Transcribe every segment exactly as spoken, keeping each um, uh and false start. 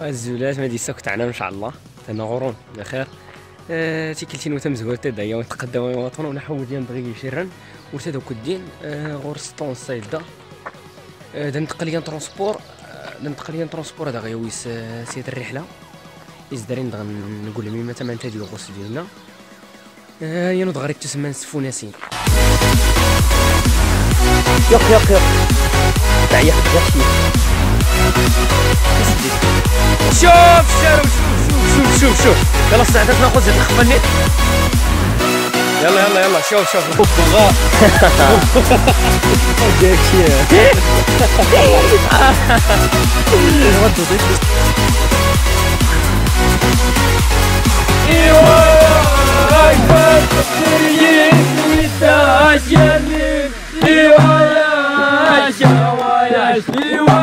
الزولات ما يسكت علينا ان شاء الله لان غرور بخير تيكلتين وتمزوال حتى دايا وتقداو وطن ونحاول ديال دغيا شيران ورتا دوك الدين غور ستون صيدا دنتقل ليا ترونسبور دنتقل ليا ترونسبور هذا غيويس سيد الرحله يزدرين دغ نقول لهم متى ما انت ديال الغوص ديالنا يا نوض غريك تسمى نسفوناسين يق يق يق تعيق بزاف شوف شوف شوف شوف شوف يلا صعدتنا خذ الخفه النت يلا يلا يلا شوف شوف البغاء داك الشيء ايوا راكبه السرير ويتها جميل ايوا يا شوايا ايوا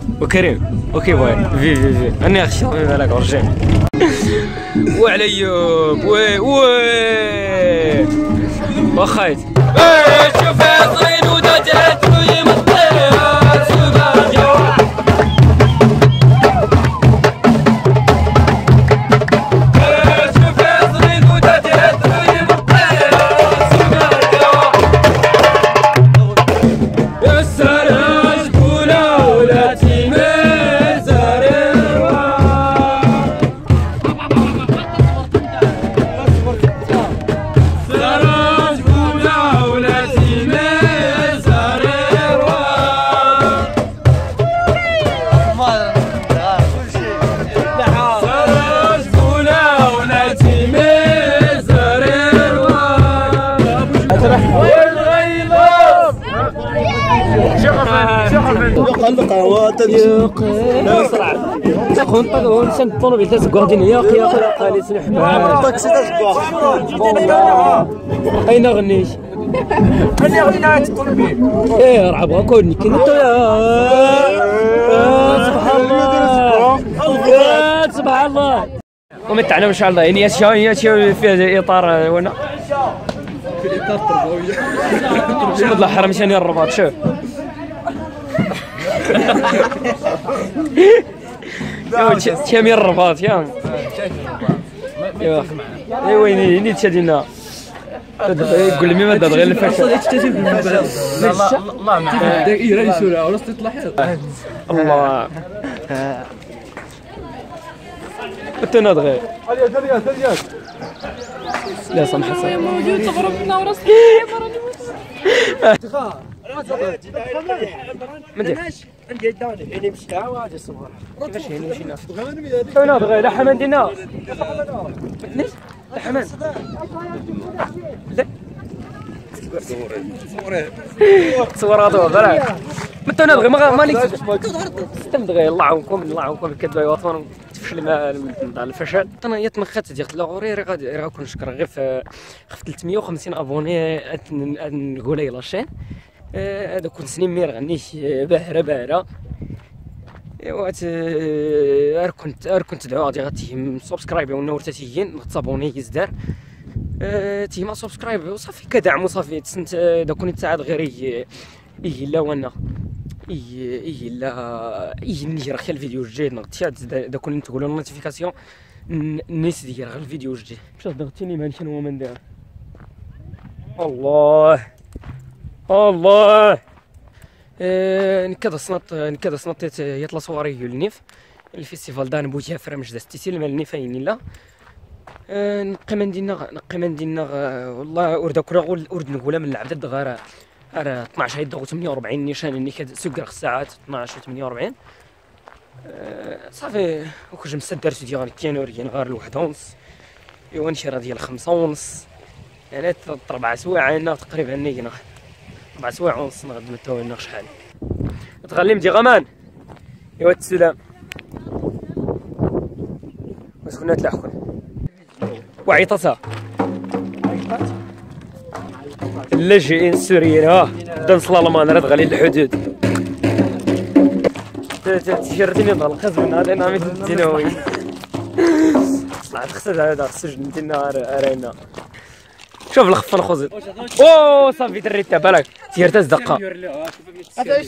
وكريم اوكي باي في في في انا اخشى بالك ورجع وعليوب وي وي وخايز ايه شوف الطين ودات وي مطيرات سباجه ومتعنا ان شاء الله يعني هي في اطار وانا في الاطار التربوي شوف الله حرام شاني الرباط شوف تشامي الرباط يا ايوا ايوا ني تشادينا قول لي ما دابا غير الفاشل الله معاك دائره يسولها ولا تطلع الله التناد غير لا سمح الله موجود تغربنا وراسك راني ما نديرش ندير داني يعني مشيت عاود الصباح كيفاش هنا مشينا انا بغي لا حمان دينا لا حمان تصور هذا غير متى انا بغي ماليش ستم دغيا الله يعاونكم الله يعاونكم كدوا يوطون تفشل مع الفشل انا هي تمخات ديال لاغوري راه غادي راه كنشكر غير في ثلاث مية وخمسين ابوني نقول لي لاشين هذا كنت سنين ما غنيش باهره باهره ايوا غير كنت غير كنت دعوا غادي غتهم سبسكرايب ونور تاتيين تصابوني يزدار تيما سبسكرايب وصافي كدعم وصافي تسنت داكون التعاد غير اي لا وانا اي اي لا اي نجي راه خا الفيديو الجديد نغتي داكون تقولوا النوتيفيكاسيون الناس ديال غير الفيديو الجديد باش ضغطيني ما نشان هو ما ندير الله الله نكاد صنط نكاد صنطيت يطلع صوري النيف الفيستيفال دان بوجه فرمش دستيسيل مال النيفين لا نقي ما ندينا نقي ما ندينا والله وردا كره ورد نقولها من العدد غير راه اثناش هيد ثمانية وأربعين نيشان اللي كاد سكر الساعات اثناش و ثمانية وأربعين صافي وكنت مسدر ديال كينوريين غير الواحد ونص ايوا نشرا ديال خمسة ونص يعني ثلاث أربع سوايع تقريبا هنا أربع سوايع ونص نغد متاو لنا شحال تغلمتي غمان؟ ايوا السلام. واش كنا تلاحقون؟ وعيطتها اللاجئين السوريين ها بدا نصلا لمان راه تغلي الحدود. تشرديني ظهر الخزم من هذا النهار الثانوي. طلعت خسر هذا السجن ديالنا راينا. شوف الخفه الخزل. او صافي دري تاع بالك تير تاع دقه.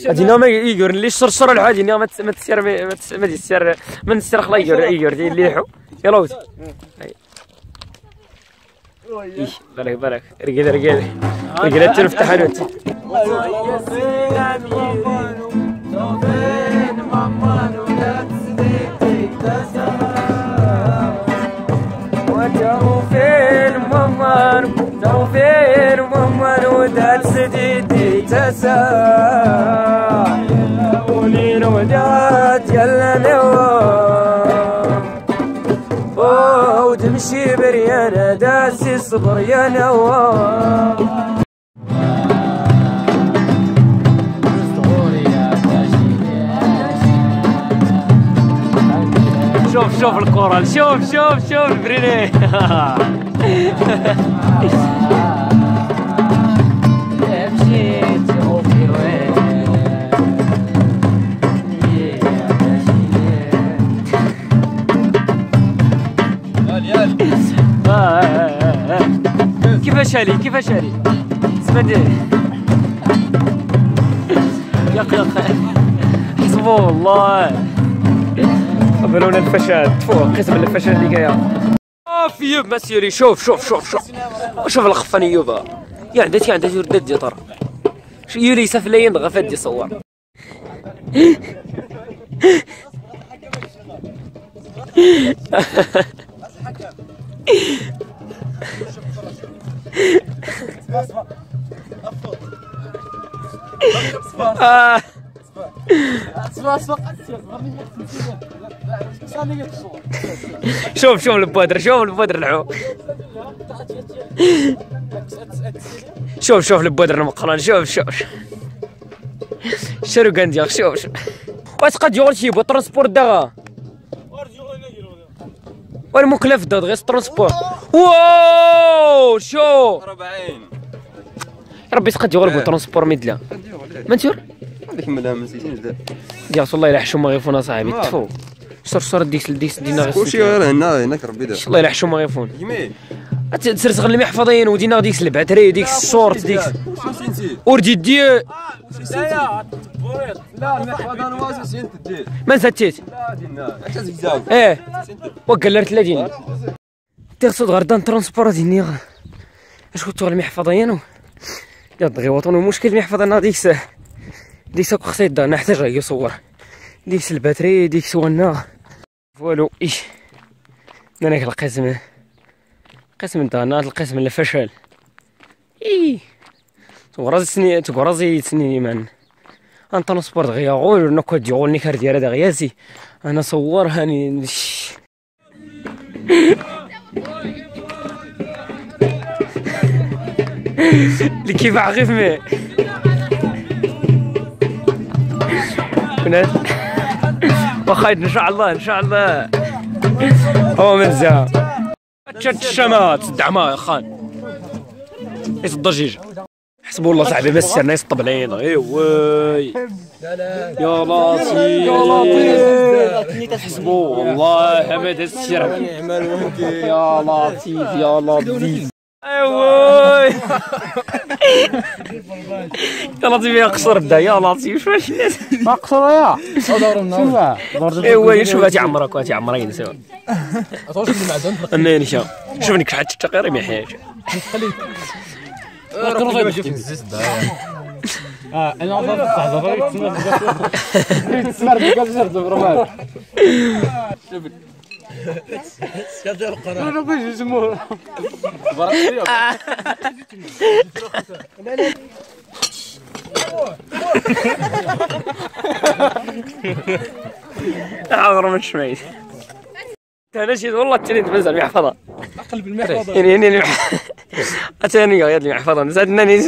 هادينا ما يجور اللي الشرشر العادي ما تسير ما تسير ما نسير خلا يجور يجور اللي يحو يلا وزي. بالك بالك رقد رقد رقد تنفتح حانوت. وتمشي بريانة داسي صبر يا نوار شوف شوف الكورة شوف شوف شوف البريني كيفاش علي كيفاش علي سمعتي ياق ياق حسبوا الله قبلونا الفشل تفوق قسم الفشل اللي جايه شوف يوب مسيري شوف شوف شوف شوف شوف الخفاني يوبا يا عندها تي عندها تردد دي طرا يولي سفلين غا فدي صور شوف شوف البودر شوف البودر العو شوف شوف البودر المقران شوف شوف شنو كندير شوف شوف واش قد يغول شي بطرونسبور دغا والمكلف ضد غير ترونسبور واو شو أربعين ربي تقد يغلبوا ترونسبور ميدلا منتور هذيك ملا ما نسيتيش دابا يا الله الا حشومه غير فونا صاحبي تفو صرصر ديك ديك دينا كلشي غير هنا هناك ربي دابا الله الا حشومه غير فونا جميل تسرسغ المحفظين ودينا ديك البعتري ديك الشورت ديك وردي دي لا المحفظه نواصل سنت دير ما نساتيش لا دينا حتى زكزاو ايه وقلرت لا دينا تيغصد غردان ترونسبور ديني اش كنتو المحفظه يانو يا دغي وطن المشكل المحفظه انا ديك ساعه ديك ساعه قصيده نحتاجها هي صور ديك الباتري ديك سوانا فوالو ايش انا كنلقى قسم الدانات القسم الفشل اي تغرزي سني تغرزي سني من انت نصبر دغيا غول نكو ديغول نيكار ديال هذا غيازي انا صور هاني اللي كيف عغيف مي بنات واخا ان شاء الله ان شاء الله هو مزيان تشات الشمات تدعمها يا خان قيس الضجيج حسبوا الله صاحبي ما سيرنا يسطب علينا ايواي يا لطيف يا لطيف حسبوا والله ما داز السير يا لطيف يا لطيف ايواي يا لطيف يا قصر بدا يا لطيف واش الناس ما قصر يا ضربنا ايوا شوف هاتي عمرك وهاتي عمرين سوا اطوش المعدن انا نشا شوفني كحات التقرير ما يحياش خليك راه كيفاش الزيت اه انا غادي نستعذر تسمع الكازر دبرمال شوف شادر القرار انا باش الجمهور برك ليا عمر ما شميت انا شي والله التريد مازال محفظه اقلب المحفظه يعني يعني اتاني غير المحفظه مازال ناني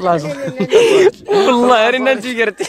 والله والله راني نتي قرتي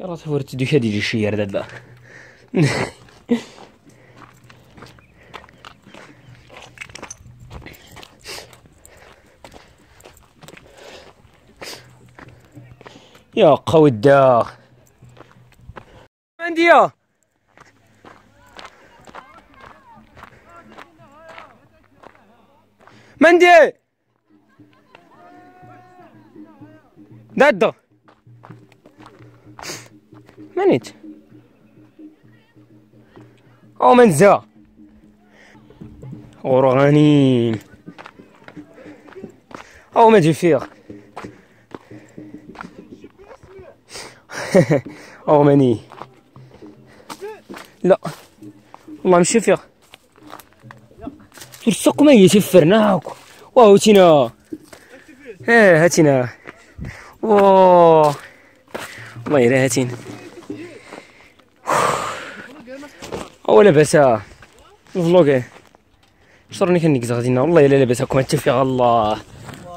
يلا تفورت ديك هادي ديال الشيار دابا يا قودا عندي يا مندي دادو منيت او منزا غراني او ما تجي فيها او ماني لا والله مشي فيها السوق ما يتفرنا هاك واو تينا ها هاتينا واو والله يلا هاتين او لاباس الفلوغ شرني كنكز غادينا والله الا لاباس هاكم تفيق الله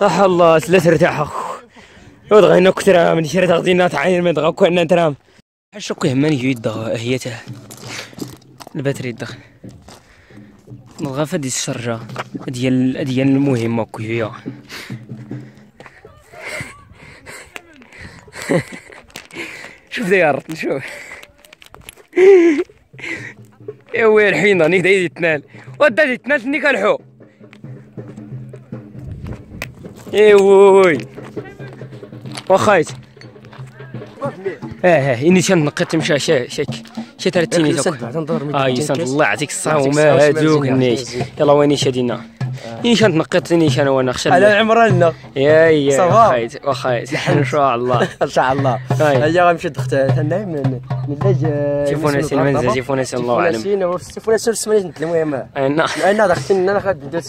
راح الله لا ترتاح ود غينا كثر من شريت غادينا تعاين من غاكو انا ترام حشكو يهمني يد هيته الباتري الدخل نبغى فهاد الشرجه ديال ديال المهمه كويا شوف داير شوف يا ويل حينا نيك داير يتنال ودا يتنال نيك الحو اي وي واخايت اه اه اني تنقيت مشى شاك شي ترتيني اه يسند الله يعطيك الصحه وما هادوك النيش يلا وين شادينا اني كنتنقطني انا وانا خشى على عمرنا يا يا وخايت وخايت ان شاء الله ان شاء الله هيا غنمشي دخت انا من اللاج شوفونا سي المنزل شوفونا سي الله اعلم شوفونا سي السمانين المهم انا انا دختنا انا غادي ندير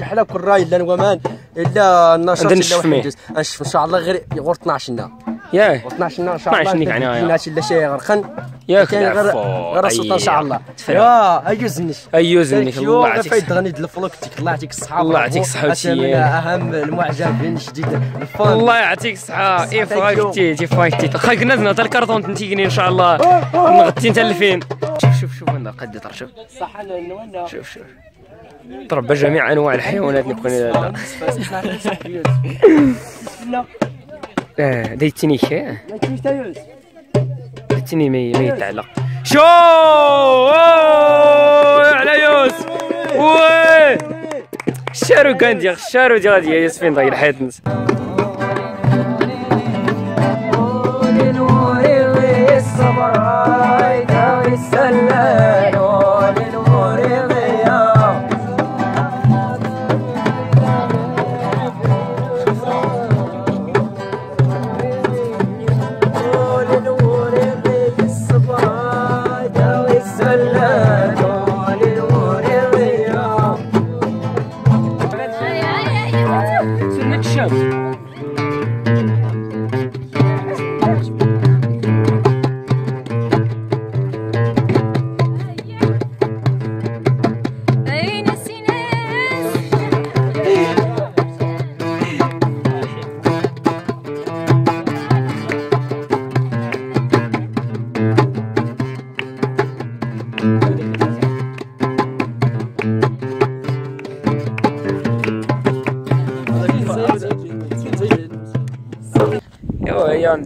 حلا كل راي لا نوامان الا النشاط الا واحد نشوف ان شاء الله غير غير اثنا عشر لنا ياه اثنا عشر لنا ان شاء الله اثنا عشر لنا شي غرقن ياك غير غير السلطه ان شاء الله يا ايوزني ايوزني الله يعطيك الصحه غني دلفلوك تك الله يعطيك الصحه الله يعطيك الصحه وشي اهم المعجبين جديد الله يعطيك الصحه اي فايتي تي فايتي خاك ناس نهضر الكارطون تنتيكني ان شاء الله نغتي تلفين شوف شوف شوف انا قد طرش شوف الصحه لنا شوف شوف تربى جميع انواع الحيوانات اللي كنا لا اه ديتني شي ديتني ما يتعلق شو على يوسف وي شارو كندير شارو ديال يوسفين داير حيتنس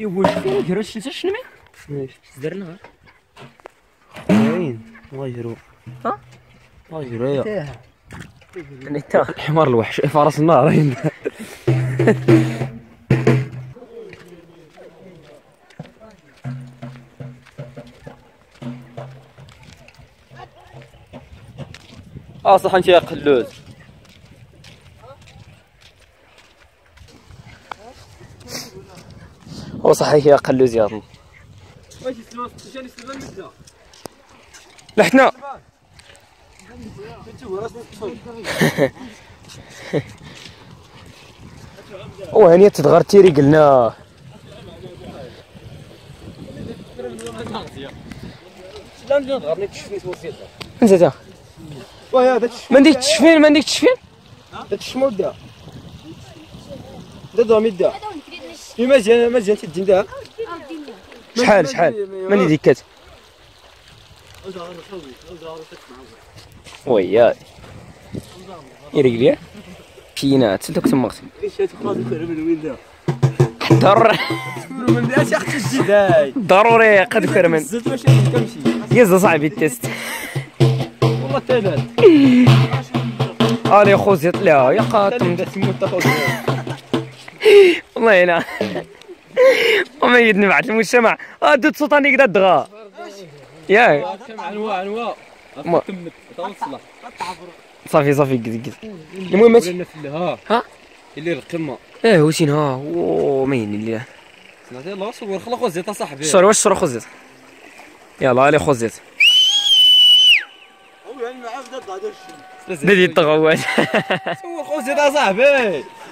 ايوا شنو كرا شتي شنو مي درنا وين واجرو ها واجرو يا نتا الحمار الوحش فرس النار راهي اه صح انت يا قلوز او صحيح يا قلوز يا رب واش السلوس جاني سلبان مزه لحنا او هانيه تدغر تيري قلنا لا ندغر لك شفيت وصيت انت تا واه هذا تشفين ما نديك تشفين ما نديك تشفين هذا الشمول دا دا دومي دا مزيان مزيان تدين دا شحال شحال ماني ديكات وياي يرقلي بينات دوك تمغتي در ضروري قد كرمن يا صاحبي التست علي خوزيت لا يا قاتم والله يلا وما يدنبعت المجتمع دوت سلطاني كدا دغا ياك عنوا عنوا تمت توصل صافي صافي قد قد المهم ها اللي القمه اه وشين ها ما يهني ليه سنتي الله صور خلا خوزيت اصاحبي شرو واش شرو خوزيت يلا علي خوزيت بديت تغوّل سوّق خوزيت أصاحبي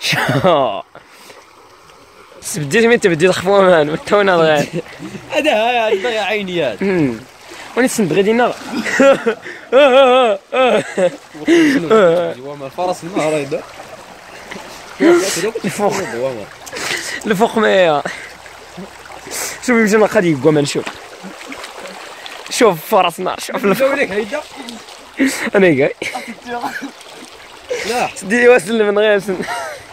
شا بديت من تبديت خفوا مان تونا دغيا هذا هاي ضيع عينيات ونسند غادي نار دوامه الفرس المهريده الفوق دوامه الفوق معايا شوف يمشي نقاد يقوم نشوف شوف فرس نار شوف الفوق هيدا انا جاي لا سدي واسل من غير سن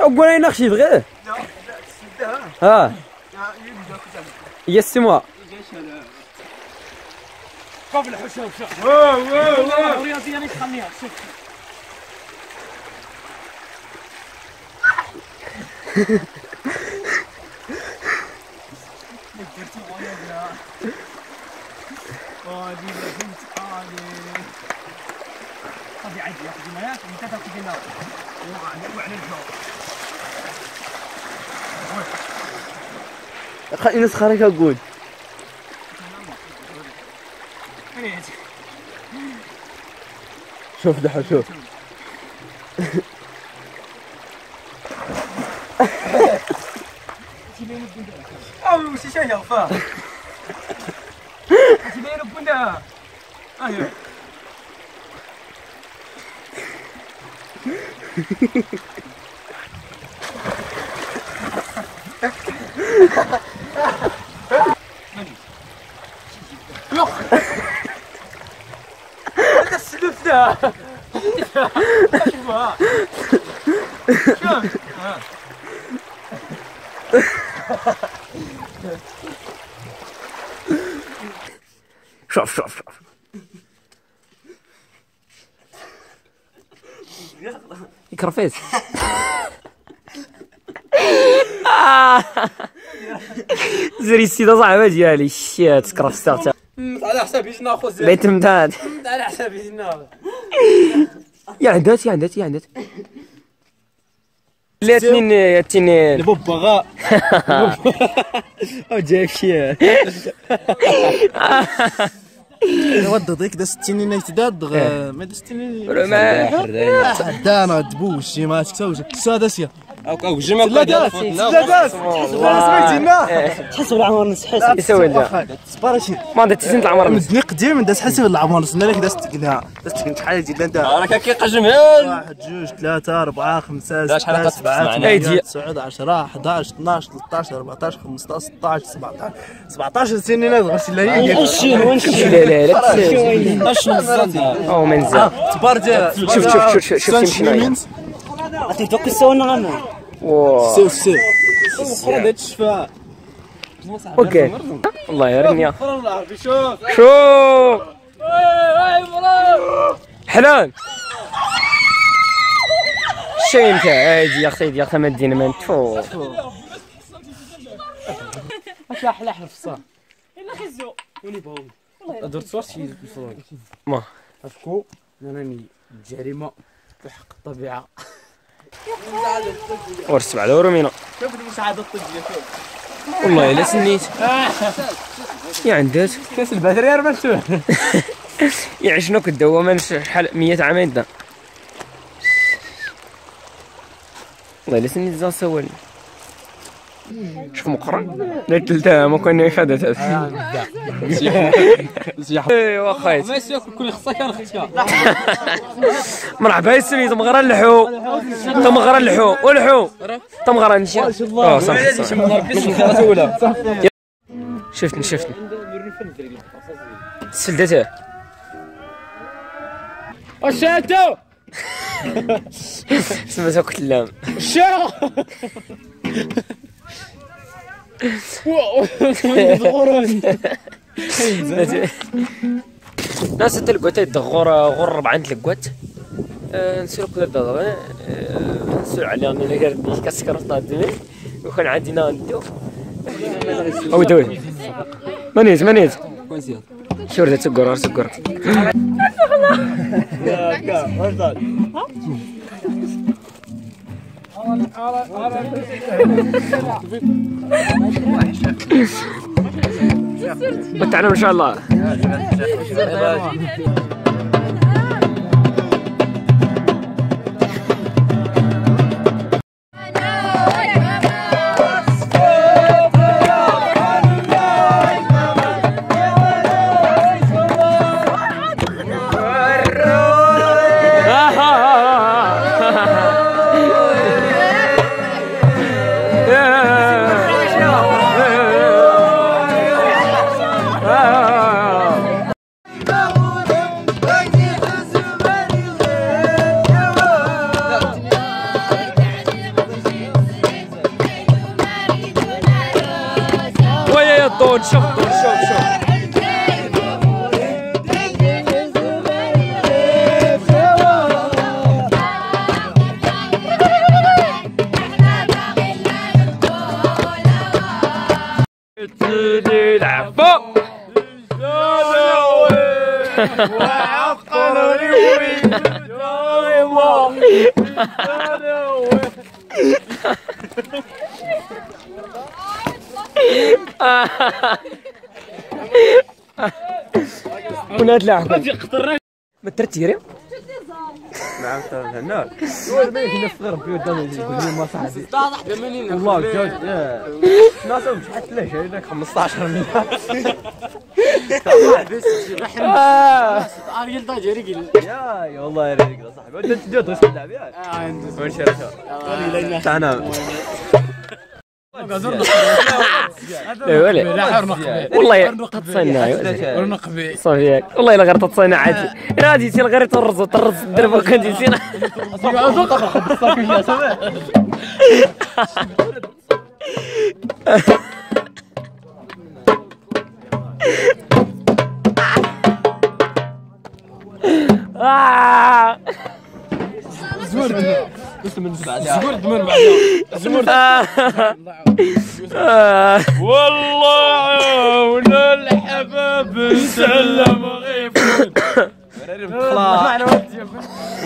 أقول أنا نخشي دغيا. ها. يس موا. شوف الحشا وشوف. واو واو واو. الرياضية اللي تخليها شوف. هذه عادي ياخذ معاك انت تاخذ لنا وعلى الجو خلي الناس خارج اقول شوف دحا شوف او وش شي يغفى تبين ربنا ايوه يوخ هذا السلوف ده شوفها شوف شوف شوف كرفيس. زري السيد صاحبي ديالي شات كرفست حتى على حسابي جنا خو زين بيت مداد على حسابي جنا. يا عندات يا عندات يا عندات لا اثنين اثنين الببغاء او جايب شي ود ضيك دا ستين يتداد ما دا ستين دا انا تبوش شي ما تكساوش كساداسيا او جمع لا داس لا داس سمعتينا حسب العمر حسب يسوي لا صبر شي ما دا تسنت العمر مدني قديم دا حسب العمر سنا لك دا ستقلها دا ستقلت حاجه ديال دا راك كيقجم واحد جوج ثلاثه أربعة خمسة ستة سبعة تسعة عشرة أحد عشر اثنا عشر ثلاثة عشر أربعة عشر خمسة عشر ستة عشر سبعة عشر سبعة عشر سنين غير شي لا لا لا اشنو الزنده او منزل تبارك شوف شوف شوف شوف شنو عطيك دوك السوانه غنمر واو سير سير خرج هاد الشفاء اوكي والله يا رنيا شوف شوف حلال شي انت عادي يا سيدي يا خما دينا ما نتفو واش احلى حرف الصاد يلا خزو ولي باوي درت صور شي الفرونك ما هاكو راني الجريمه بحق الطبيعه ور سبعة يورو مينا شوف المساعدة الطبية والله إلا سنيت يا عندك كاس الباتريار مفتوح يا شنوك الدوامة شحال مية عام عندنا والله إلا سنيت زاد سوالي شوف مقرن لا تلتا ما كان يفادت هذا ايوا خايت ما ياكل كل خصا كان ختيا مرحبا يا سيد مغرى اللحو تمغرى اللحو والحو تمغرى نمشي اه صافي شفتني شفتني سلدته وشاتو سمعتها كتلام شا واو دغوران ناس تلقوت الدغور غور ربعه تلقوت نسير كل الدغور نسير عليها ملي كدير كسكر في الدمي وكان عندنا ندو او دوي مانيت مانيت شور ذات القرار سكر بتعلم ان شاء الله شوف شوف شوف ولا تلعب ما ترتيري نعم هناك هنا في ربي وداني ما صاحبي والله جوج ناصر شحال ثلاجه هناك خمسطاش مليون صاحبي رحم اريل داجيري يا يا والله يا ريك صاحبي انت تدير تغسل اللعب ياك اه عندك وين شريتها تاعنا والله تصنع صافي والله الا غير تصنع عادي الا غادي تي غير ترز وترز الدرب وكنتي تينا زمرت من بعدها زمرت من بعدها زمرت والله ولا الحباب نسلم غيفون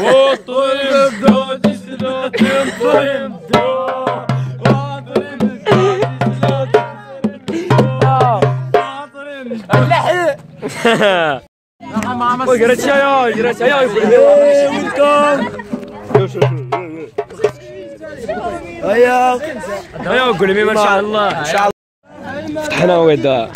وطريم دود سلوت طريم دود وطريم سلوت وطريم اللحي قريت شاي قريت شاي ويلكم هيا هيا قول لي ما شاء الله ان شاء الله فتحنا وداع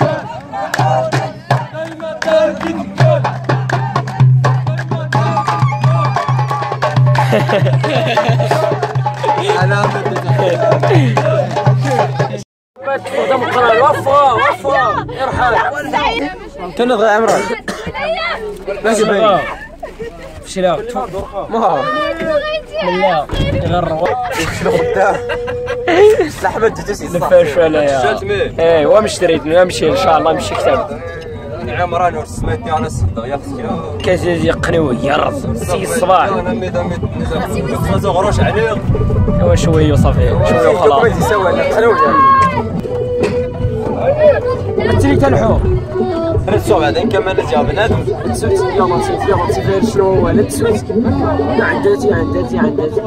انا قدام القناه وفا وفا ارحل تنض عمران ماشي باين فشلاو ما لا غير احمد ايوا مشتريت نمشي ان شاء الله نمشي كتاب نعم راني رسمتني على الصدق يا اختي كازيز يقنوي يا رب سي الصباح خمسة قروش عليك ايوا شويه وصافي شويه وخلاص تري تنحو نسوا بعدين كمل يا بنادم نسيت يا ما نسيت يا ما نسيت شنو هو هذا نسيت عنداتي عنداتي عنداتي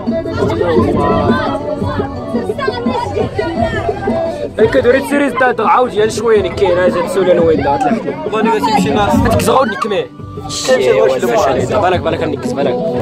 هكا دوري تسيري تاع عاود ديال شويه اللي كاين هذا تسول انا وين ضاعت لحد بغاني باش نمشي ناس تكزغوا نكمه كنمشي واش بالك بالك نكز بالك